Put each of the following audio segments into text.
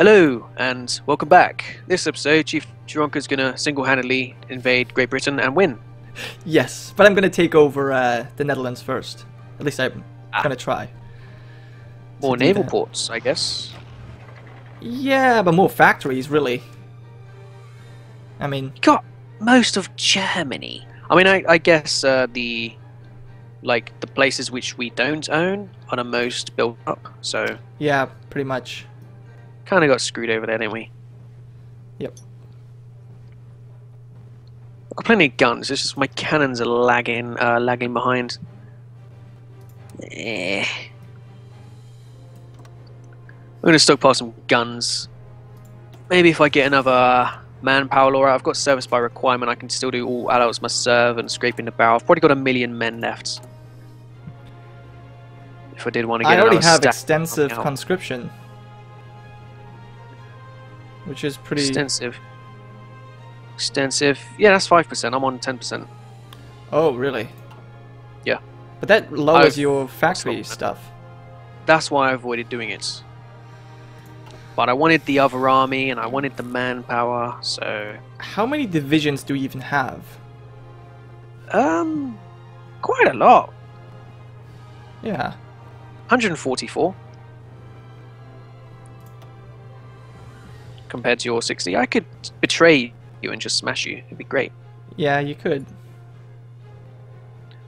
Hello and welcome back. This episode, Chief Gironca is going to single-handedly invade Great Britain and win. Yes, but I'm going to take over the Netherlands first. At least I'm going to try. More naval ports, I guess. Yeah, but more factories, really. I mean, you got most of Germany. I mean, I guess the places which we don't own are the most built up. So yeah, pretty much. Kind of got screwed over there, didn't we? Yep. I've got plenty of guns. It's just my cannons are lagging behind. Eh. I'm gonna stockpile some guns. Maybe if I get another manpower law out. I've got service by requirement. I can still do all adults must serve and scraping the barrel. I've probably got 1 million men left. If I did want to get, I already have extensive conscription, which is pretty extensive. Extensive, yeah, that's 5%. I'm on 10%. Oh, really? Yeah, but that lowers your factory stuff. That's why I avoided doing it. But I wanted the other army, and I wanted the manpower, so... How many divisions do you even have? Quite a lot. Yeah. 144. Compared to your 60. I could betray you and just smash you. It'd be great. Yeah, you could.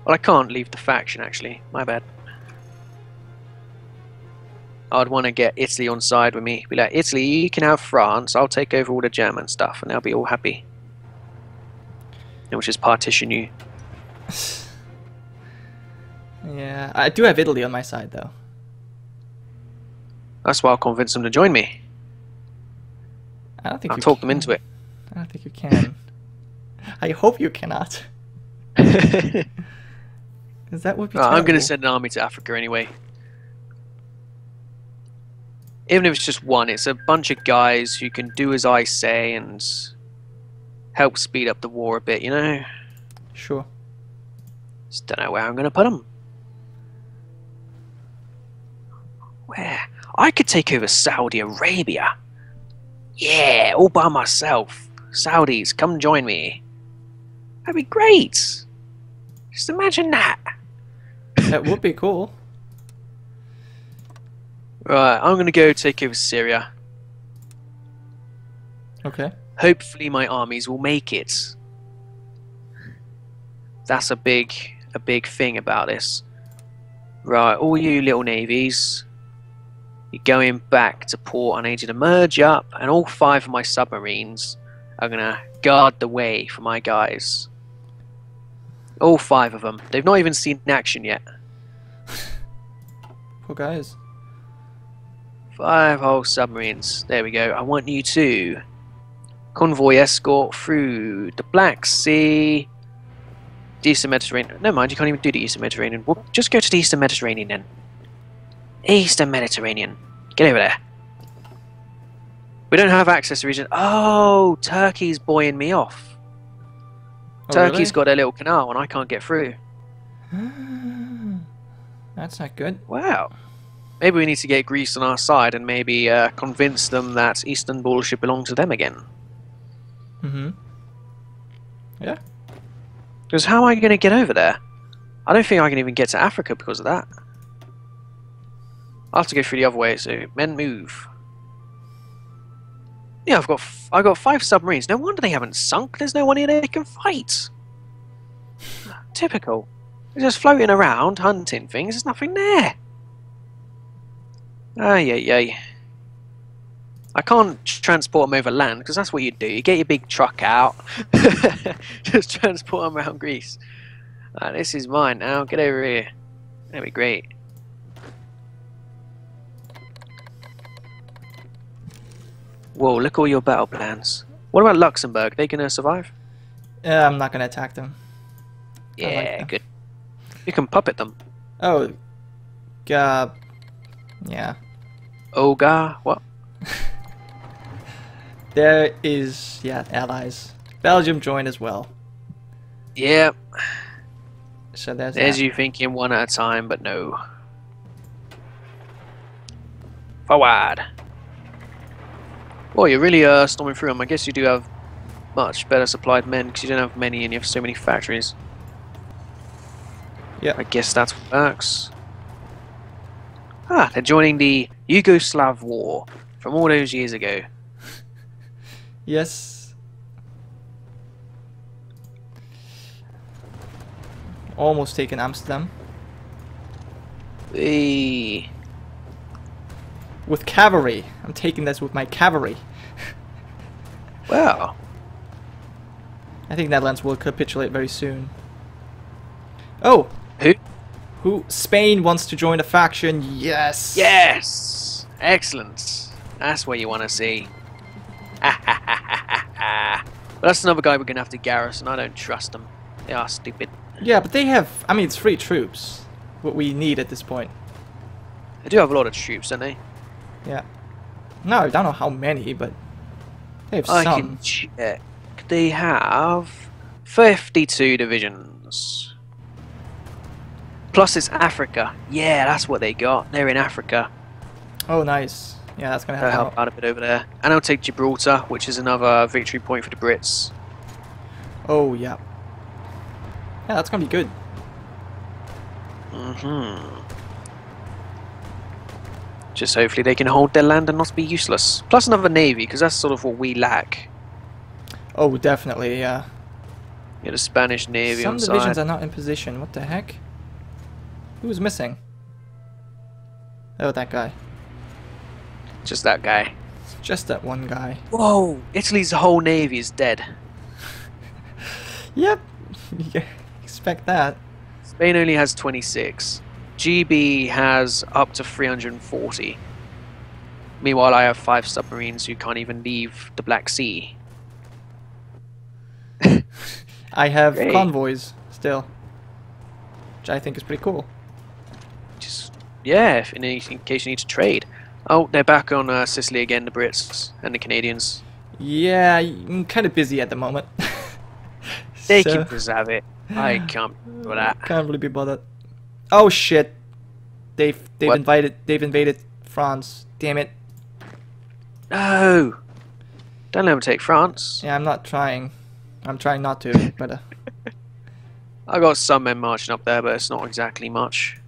Well, I can't leave the faction, actually. My bad. I'd want to get Italy on side with me. Be like, Italy, you can have France. I'll take over all the German stuff, and they'll be all happy. And we'll just partition you. Yeah, I do have Italy on my side, though. That's why I'll convince them to join me. I don't think I'll talk them into it. I don't think you can. I hope you cannot. Because that would be terrible. I'm going to send an army to Africa anyway. Even if it's just one, it's a bunch of guys who can do as I say and help speed up the war a bit, you know? Sure. Just don't know where I'm going to put them. Where? I could take over Saudi Arabia. Yeah, all by myself. Saudis, come join me. That'd be great. Just imagine that. That would be cool. Right, I'm going to go take over Syria. Okay. Hopefully my armies will make it. That's a big thing about this. Right, all you little navies, you're going back to port. I need you to merge up, and all 5 of my submarines are going to guard the way for my guys. All 5 of them. They've not even seen action yet. Poor guys. 5 whole submarines. There we go. I want you to convoy escort through the Black Sea, the Eastern Mediterranean. Never mind, you can't even do the Eastern Mediterranean. We'll just go to the Eastern Mediterranean then. Eastern Mediterranean. Get over there. We don't have access to region. Oh, Turkey's buoying me off. Oh, Turkey's really? Got a little canal and I can't get through. That's not good. Wow. Maybe we need to get Greece on our side and maybe convince them that Istanbul should belong to them again. Mm-hmm. Yeah. Because how am I going to get over there? I don't think I can even get to Africa because of that. I'll have to go through the other way, so men move. Yeah, I've got 5 submarines. No wonder they haven't sunk. There's no one here they can fight. Typical. They're just floating around, hunting things. There's nothing there. Ay. I can't transport them over land, because that's what you do. You get your big truck out. Just transport them around Greece. Right, this is mine now. Get over here. That'd be great. Whoa, look at all your battle plans. What about Luxembourg? Are they going to survive? I'm not going to attack them. Yeah, like them. Good. You can puppet them. Oh, God. Yeah. Oga, what? There is, yeah, allies. Belgium joined as well. Yep. So there's you thinking one at a time, but no. Forward. Well, you're really storming through them. I guess you do have much better supplied men because you don't have many and you have so many factories. Yeah. I guess that's what works. Ah, they're joining the Yugoslav War from all those years ago. Yes. Almost taken Amsterdam. Hey. With cavalry. I'm taking this with my cavalry. Wow. I think Netherlands will capitulate very soon. Oh! Who? Who? Spain wants to join a faction. Yes! Yes! Excellent. That's what you want to see. But that's another guy we're going to have to garrison. I don't trust them. They are stupid. Yeah, but they have... I mean, it's free troops. What we need at this point. They do have a lot of troops, don't they? Yeah. No, I don't know how many, but they have some. I can check. They have 52 divisions. Plus it's Africa. Yeah, that's what they got. They're in Africa. Oh, nice. Yeah, that's going to help out a bit over there. And I'll take Gibraltar, which is another victory point for the Brits. Oh, yeah. Yeah, that's going to be good. Mm-hmm. Just hopefully they can hold their land and not be useless. Plus another navy, because that's sort of what we lack. Oh, definitely, yeah. Get a Spanish navy on side. Some divisions are not in position. What the heck? Who's missing? Oh, that guy. Just that guy. Just that one guy. Whoa! Italy's whole navy is dead. Yep. You expect that. Spain only has 26. GB has up to 340. Meanwhile, I have 5 submarines who can't even leave the Black Sea. I have convoys still, which I think is pretty cool. Just yeah, if in case you need to trade. Oh, they're back on Sicily again, the Brits and the Canadians. Yeah, I'm kind of busy at the moment. They so, keep us have it. I can't do that. Can't really be bothered. Oh shit! They've invaded France. Damn it! No! Don't let them take France. Yeah, I'm not trying. I'm trying not to, but. I got some men marching up there, but it's not exactly much.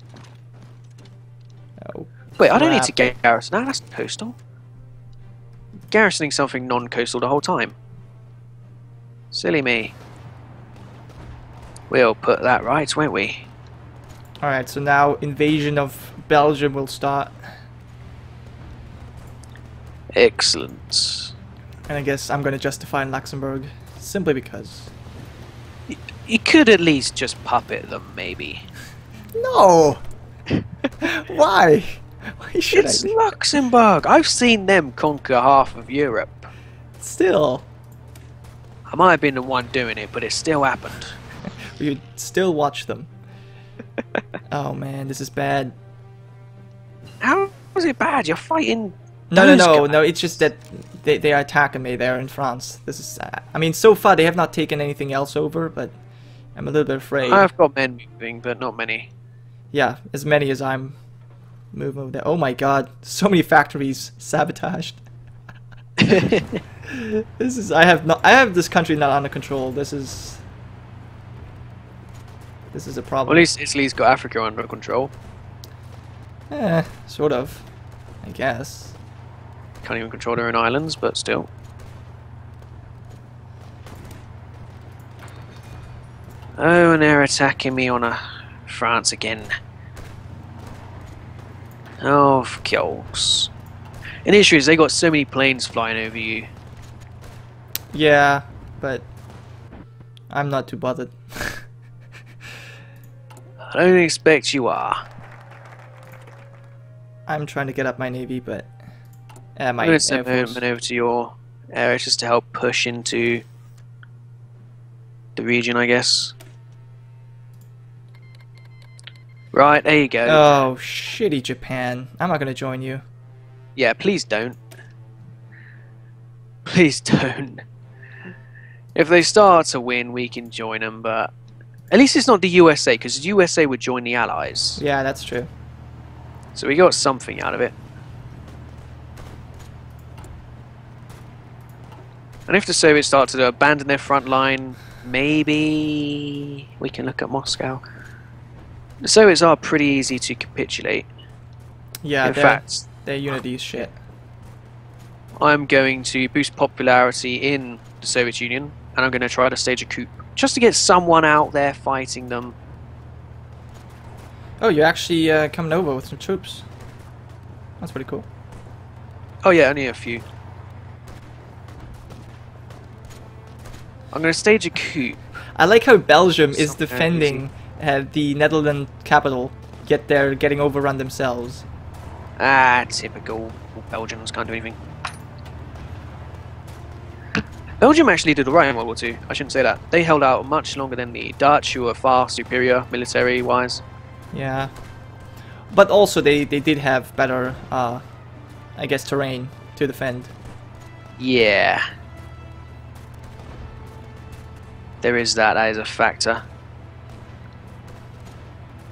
Oh. Wait, crap. I don't need to garrison now. That's coastal. Garrisoning something non-coastal the whole time. Silly me. We'll put that right, won't we? Alright, so now invasion of Belgium will start. Excellent. And I guess I'm going to justify Luxembourg, simply because. You could at least just puppet them, maybe. No! Why? Why should it's I? It's Luxembourg! I've seen them conquer half of Europe. Still. I might have been the one doing it, but it still happened. You'd still watch them. Oh man, this is bad. How was it bad? You're fighting. No. It's just that they are attacking me there in France. This is. I mean, so far they have not taken anything else over, but I'm a little bit afraid. I've got men moving, but not many. Yeah, as many as I'm moving over there. Oh my god, so many factories sabotaged. This is. I have this country not under control. This is a problem. Well, at least Italy's got Africa under control. Eh, sort of. I guess. Can't even control their own islands, but still. Oh, and they're attacking me on France again. Oh, of course. And the issue is they got so many planes flying over you. Yeah, but I'm not too bothered. I don't expect you are. I'm trying to get up my navy, but my air force. I'm going to send over to your area just to help push into the region, I guess. Right, there you go. Oh, shitty Japan. I'm not going to join you. Yeah, please don't. Please don't. If they start to win, we can join them, but... At least it's not the USA, because the USA would join the Allies. Yeah, that's true. So we got something out of it. And if the Soviets start to abandon their front line, maybe we can look at Moscow. The Soviets are pretty easy to capitulate. Yeah, in fact, their unity is shit. I'm going to boost popularity in the Soviet Union, and I'm going to try to stage a coup just to get someone out there fighting them. Oh, you're actually coming over with some troops. That's pretty cool. Oh yeah, only a few. I'm going to stage a coup. I like how Belgium is defending the Netherlands capital, yet they're getting overrun themselves. Ah, typical. Belgians can't do anything. Belgium actually did alright in World War II. I shouldn't say that. They held out much longer than the Dutch, who were far superior military-wise. Yeah. But also they did have better, I guess, terrain to defend. Yeah. There is that. That is a factor.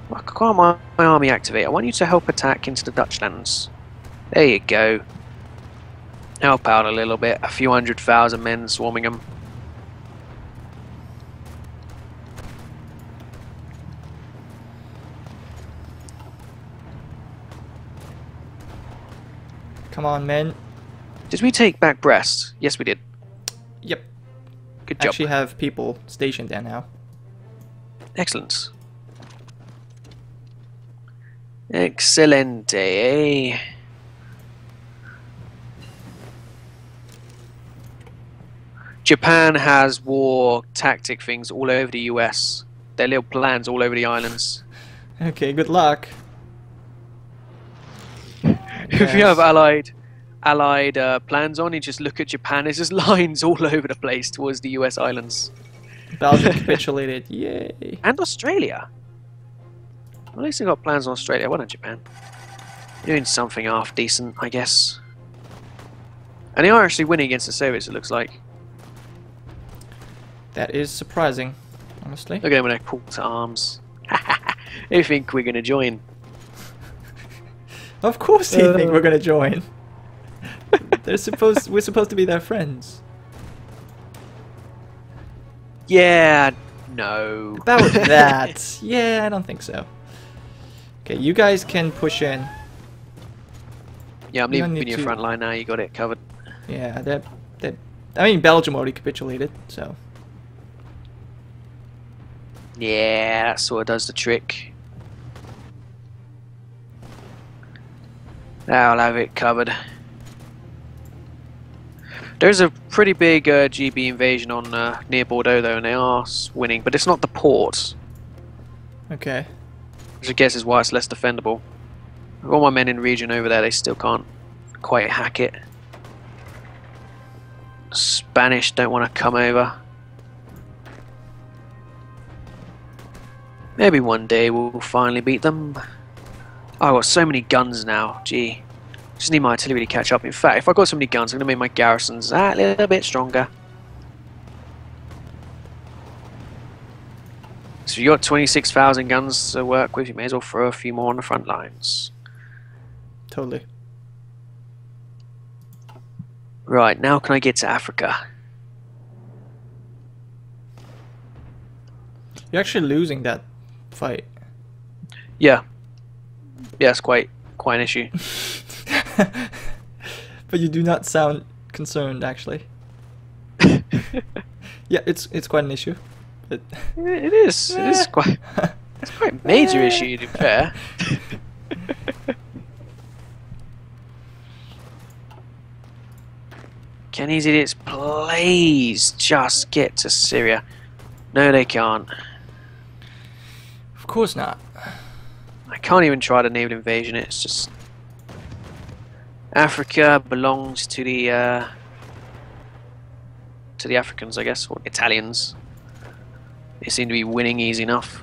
Why can't my army activate? I want you to help attack into the Dutch lands. There you go. Help out a little bit. A few 100,000 men swarming them. Come on, men. Did we take back Brest? Yes, we did. Yep. Good job. Actually have people stationed there now. Excellent. Excelente, eh? Japan has war tactic things all over the US. Their little plans all over the islands. Okay, good luck. If you have allied plans on, you just look at Japan. There's just lines all over the place towards the US islands. Belgium capitulated, yay. And Australia. At least they got plans on Australia. Why not Japan? Doing something half decent, I guess. And they are actually winning against the Soviets, it looks like. That is surprising, honestly. Look at them when they're called to arms. They think we're going to join. Of course they think we're going to join. They're supposed. We're supposed to be their friends. Yeah. No. About that. Yeah, I don't think so. Okay, you guys can push in. Yeah, I'm leaving your front line now. You got it covered. Yeah, that. I mean, Belgium already capitulated, so. Yeah, that sort of does the trick. I'll have it covered. There's a pretty big GB invasion on near Bordeaux, though, and they are winning, but it's not the port. Okay. Which I guess is why it's less defendable. I've got my men in region over there, they still can't quite hack it. Spanish don't want to come over. Maybe one day we'll finally beat them. Oh, I've got so many guns now, gee. Just need my artillery to catch up. In fact, if I've got so many guns, I'm going to make my garrisons that little bit stronger. So you got 26,000 guns to work with, you may as well throw a few more on the front lines. Totally. Right, now can I get to Africa? You're actually losing that fight. Yeah. Yeah, it's quite an issue. But you do not sound concerned, actually. Yeah, it's quite an issue. But it is. It is quite. It's quite a major issue, to be fair. Can these idiots please just get to Syria? No, they can't. Of course not. I can't even try to naval invasion. It's just. Africa belongs to the Africans, I guess, or Italians. They seem to be winning easy enough.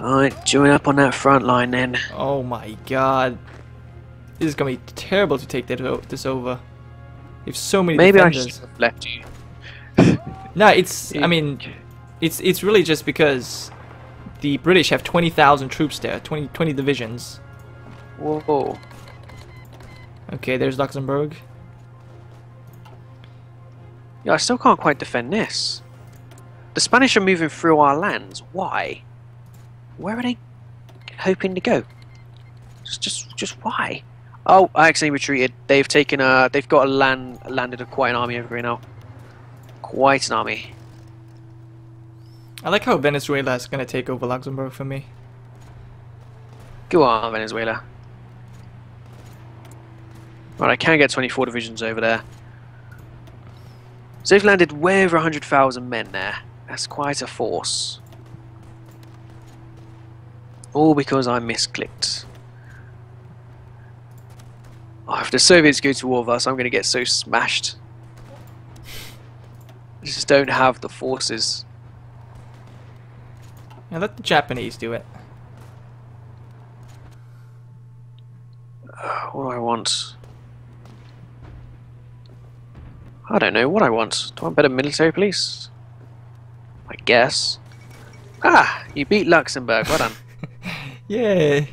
Alright, join up on that front line then. Oh my god. This is going to be terrible to take this over. You have so many defenders. Maybe I should have left you. No, I mean, it's really just because the British have 20,000 troops there, 20 divisions. Whoa. Okay, there's Luxembourg. Yeah, I still can't quite defend this. The Spanish are moving through our lands. Why? Where are they hoping to go? Just why? Oh, I accidentally retreated. They've taken a. They've got a landed quite an army over here now. Quite an army. I like how Venezuela is going to take over Luxembourg for me. Go on, Venezuela. Right, I can get 24 divisions over there. So they've landed way over 100,000 men there. That's quite a force. All because I misclicked. Oh, if the Soviets go to war with us, I'm going to get so smashed. I just don't have the forces. Now let the Japanese do it. What do I want? I don't know what I want. Do I want better military police? I guess. Ah! You beat Luxembourg. Well done. Yay!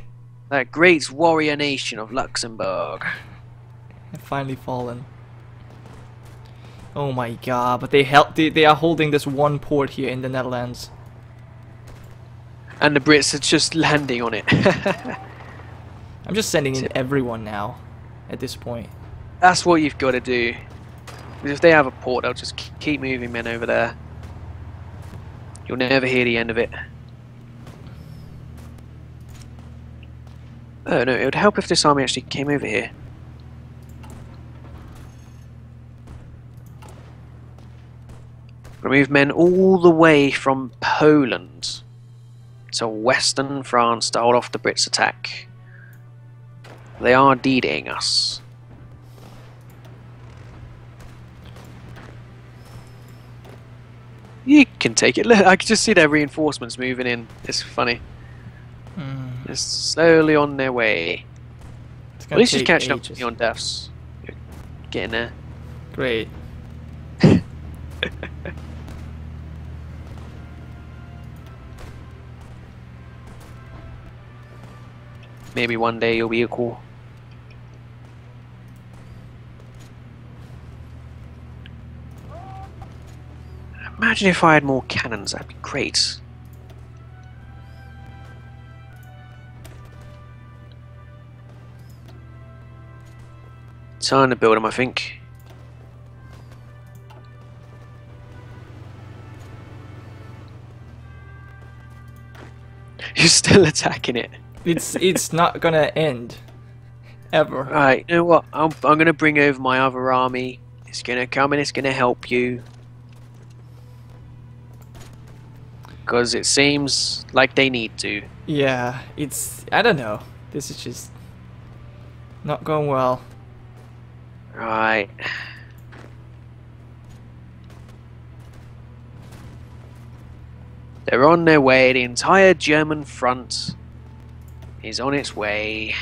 That great warrior nation of Luxembourg. I've finally fallen. Oh my god, but they are holding this one port here in the Netherlands. And the Brits are just landing on it. I'm just sending in everyone now at this point. That's what you've got to do. Because if they have a port, they'll just keep moving men over there. You'll never hear the end of it. Oh no, it would help if this army actually came over here. Remove men all the way from Poland to western France to hold off the Brits' attack. They are D-Daying us. You can take it. I can just see their reinforcements moving in. It's funny. They're slowly on their way. At least you're catching up to me on deaths. You're getting there. Great. Maybe one day you'll be equal. Imagine if I had more cannons, that'd be great. Time to build them, I think. You're still attacking it. It's not gonna end, ever. Right, you know what? I'm gonna bring over my other army. It's gonna come and it's gonna help you. Because it seems like they need to. Yeah, I don't know. This is just not going well. Right. They're on their way. The entire German front is on its way.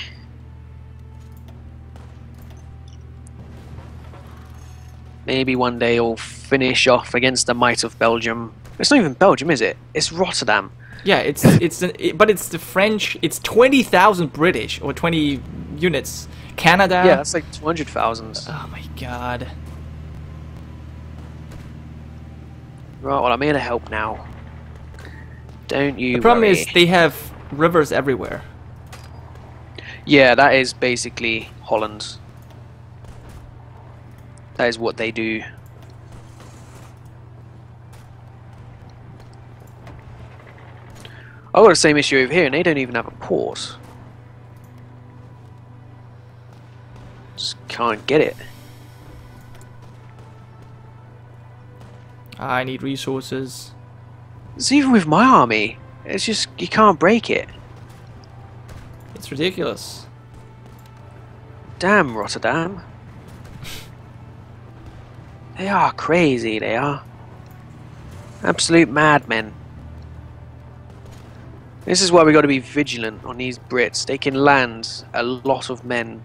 Maybe one day you'll finish off against the might of Belgium. It's not even Belgium, is it? It's Rotterdam. Yeah, but it's the French. It's 20,000 British or 20 units. Canada. Yeah, that's like 200,000. Oh my god. Right, well, I'm here to help now. Don't you? The problem is they have rivers everywhere. Yeah, that is basically Holland. That is what they do. I've got the same issue over here, and they don't even have a port. Just can't get it. I need resources. It's even with my army. It's just, you can't break it. It's ridiculous. Damn, Rotterdam. They are crazy, they are. Absolute madmen. This is why we got to be vigilant on these Brits. They can land a lot of men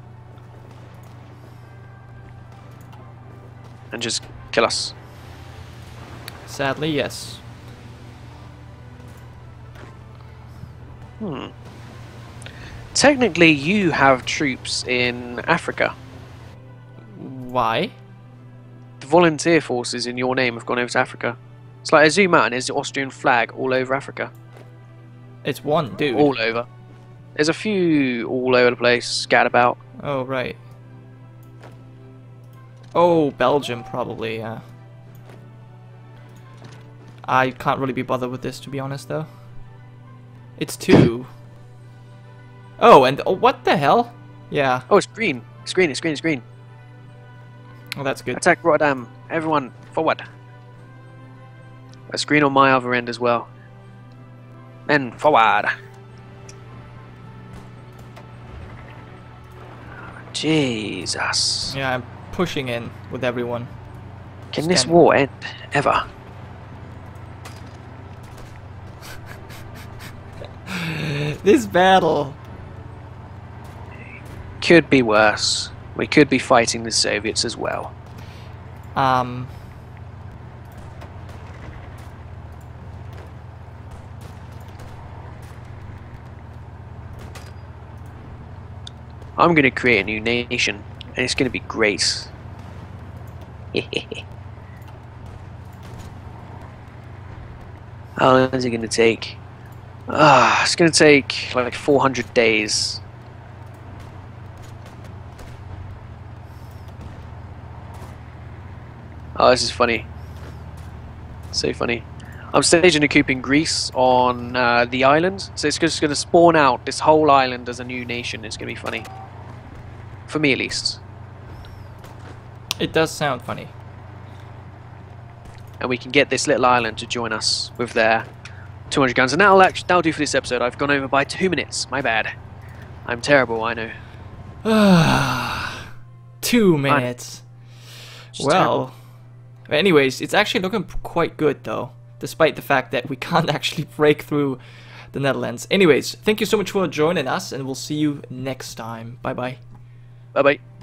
and just kill us. Sadly, yes. Technically, you have troops in Africa. Why? The volunteer forces in your name have gone over to Africa. It's like I zoom out and there's the Austrian flag all over Africa. It's one dude. All over. There's a few all over the place, scattered about. Oh, right. Oh, Belgium, probably, yeah. I can't really be bothered with this, to be honest, though. It's two. Oh, and oh, what the hell? Yeah. Oh, it's green. It's green, it's green, it's green. Well, that's good. Attack Rotterdam. Everyone, forward. That's green on my other end as well. Men, forward. Jesus. Yeah, I'm pushing in with everyone. Can this war end ever? This battle could be worse. We could be fighting the Soviets as well. I'm going to create a new nation, and it's going to be great. How long is it going to take? It's going to take like 400 days. Oh, this is funny. So funny. I'm staging a coup in Greece on the island, so it's just going to spawn out this whole island as a new nation. It's going to be funny. For me, at least. It does sound funny. And we can get this little island to join us with their 200 guns. And that'll do for this episode. I've gone over by 2 minutes. My bad. I'm terrible, I know. 2 minutes. Well, terrible. Anyways, it's actually looking quite good, though, despite the fact that we can't actually break through the Netherlands. Anyways, thank you so much for joining us, and we'll see you next time. Bye-bye. Bye-bye.